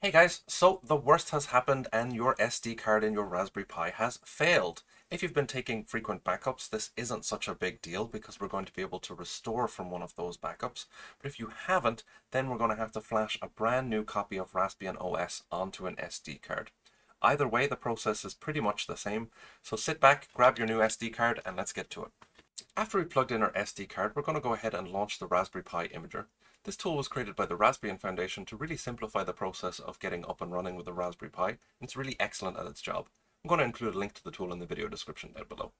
Hey guys, so the worst has happened and your SD card in your Raspberry Pi has failed. If you've been taking frequent backups, this isn't such a big deal because we're going to be able to restore from one of those backups. But if you haven't, then we're going to have to flash a brand new copy of Raspbian OS onto an SD card. Either way, the process is pretty much the same. So sit back, grab your new SD card, and let's get to it. After we plugged in our SD card, we're going to go ahead and launch the Raspberry Pi Imager. This tool was created by the Raspbian Foundation to really simplify the process of getting up and running with the Raspberry Pi, and it's really excellent at its job. I'm going to include a link to the tool in the video description down below.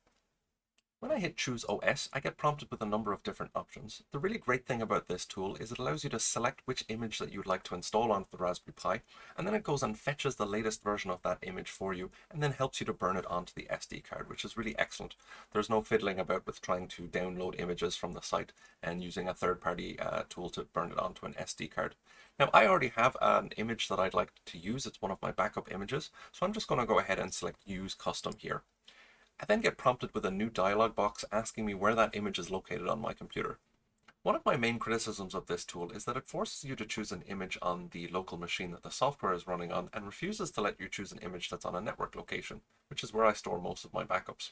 When I hit Choose OS, I get prompted with a number of different options. The really great thing about this tool is it allows you to select which image that you'd like to install onto the Raspberry Pi, and then it goes and fetches the latest version of that image for you, and then helps you to burn it onto the SD card, which is really excellent. There's no fiddling about with trying to download images from the site and using a third-party tool to burn it onto an SD card. Now, I already have an image that I'd like to use. It's one of my backup images, so I'm just going to go ahead and select Use Custom here. I then get prompted with a new dialog box asking me where that image is located on my computer. One of my main criticisms of this tool is that it forces you to choose an image on the local machine that the software is running on and refuses to let you choose an image that's on a network location, which is where I store most of my backups.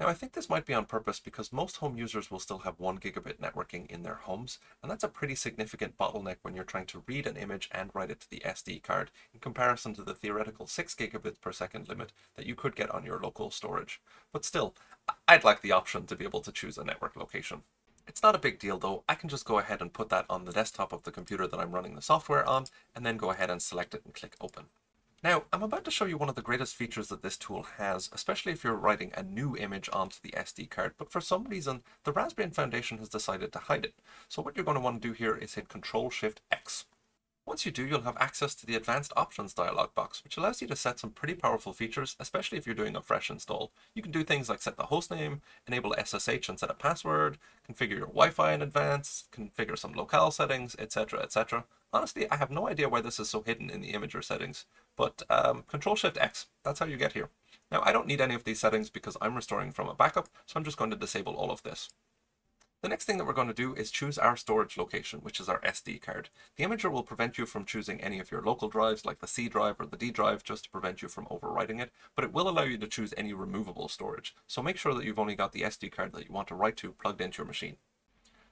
Now, I think this might be on purpose because most home users will still have 1 gigabit networking in their homes, and that's a pretty significant bottleneck when you're trying to read an image and write it to the SD card in comparison to the theoretical 6 gigabits per second limit that you could get on your local storage. But still, I'd like the option to be able to choose a network location. It's not a big deal though. I can just go ahead and put that on the desktop of the computer that I'm running the software on, and then go ahead and select it and click open. Now, I'm about to show you one of the greatest features that this tool has, especially if you're writing a new image onto the SD card, but for some reason, the Raspbian Foundation has decided to hide it. So what you're going to want to do here is hit Control Shift X. Once you do, you'll have access to the Advanced Options dialog box, which allows you to set some pretty powerful features, especially if you're doing a fresh install. You can do things like set the hostname, enable SSH and set a password, configure your Wi-Fi in advance, configure some locale settings, etc, etc. Honestly, I have no idea why this is so hidden in the imager settings, but Control-Shift-X, that's how you get here. Now, I don't need any of these settings because I'm restoring from a backup, so I'm just going to disable all of this. The next thing that we're going to do is choose our storage location, which is our SD card. The imager will prevent you from choosing any of your local drives, like the C drive or the D drive, just to prevent you from overwriting it, but it will allow you to choose any removable storage. So make sure that you've only got the SD card that you want to write to plugged into your machine.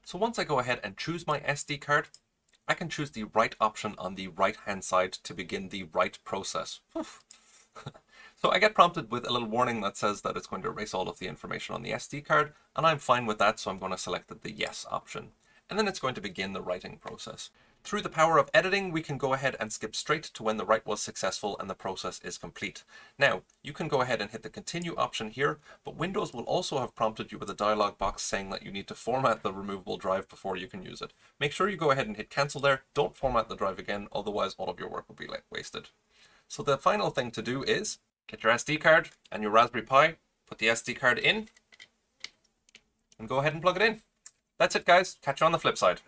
So once I go ahead and choose my SD card, I can choose the write option on the right-hand side to begin the write process. So I get prompted with a little warning that says that it's going to erase all of the information on the SD card, and I'm fine with that, so I'm going to select the yes option. And then it's going to begin the writing process. Through the power of editing, we can go ahead and skip straight to when the write was successful and the process is complete. Now, you can go ahead and hit the continue option here, but Windows will also have prompted you with a dialog box saying that you need to format the removable drive before you can use it. Make sure you go ahead and hit cancel there. Don't format the drive again, otherwise all of your work will be wasted. So the final thing to do is get your SD card and your Raspberry Pi, put the SD card in, and go ahead and plug it in. That's it, guys. Catch you on the flip side.